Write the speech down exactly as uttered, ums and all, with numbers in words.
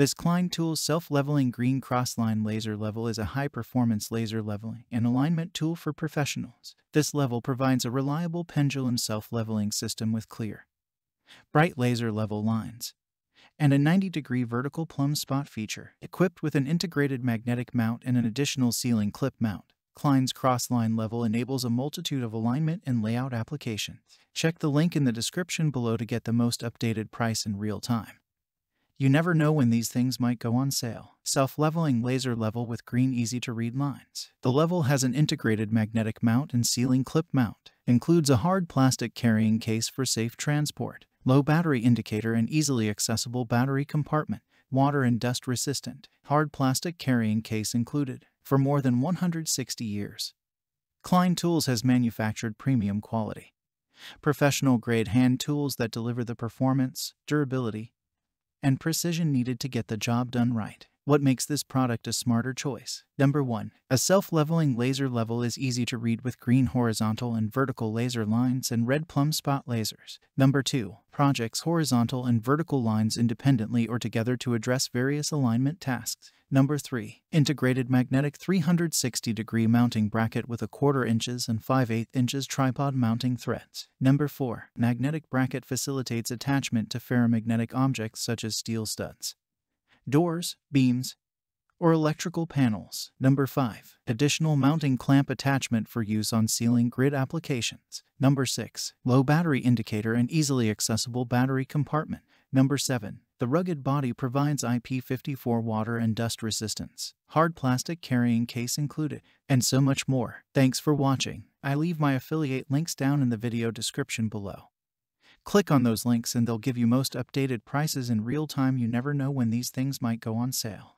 This Klein Tools self-leveling green crossline laser level is a high-performance laser leveling and alignment tool for professionals. This level provides a reliable pendulum self-leveling system with clear, bright laser level lines and a ninety degree vertical plumb spot feature. Equipped with an integrated magnetic mount and an additional ceiling clip mount, Klein's crossline level enables a multitude of alignment and layout applications. Check the link in the description below to get the most updated price in real time. You never know when these things might go on sale. Self-leveling laser level with green easy-to-read lines. The level has an integrated magnetic mount and ceiling clip mount. Includes a hard plastic carrying case for safe transport, low battery indicator and easily accessible battery compartment, water and dust resistant. Hard plastic carrying case included. For more than one hundred sixty years, Klein Tools has manufactured premium quality, professional-grade hand tools that deliver the performance, durability, and precision needed to get the job done right. What makes this product a smarter choice? Number one. A self-leveling laser level is easy to read with green horizontal and vertical laser lines and red plumb spot lasers. Number two. Projects horizontal and vertical lines independently or together to address various alignment tasks. Number three. Integrated magnetic three hundred sixty degree mounting bracket with a quarter inches and five eighths inches tripod mounting threads. Number four. Magnetic bracket facilitates attachment to ferromagnetic objects such as steel studs, doors, beams, or electrical panels. Number five. Additional mounting clamp attachment for use on ceiling grid applications. Number six. Low battery indicator and easily accessible battery compartment. Number seven. The rugged body provides I P fifty-four water and dust resistance, hard plastic carrying case included, and so much more. Thanks for watching. I leave my affiliate links down in the video description below. Click on those links and they'll give you most updated prices in real time. You never know when these things might go on sale.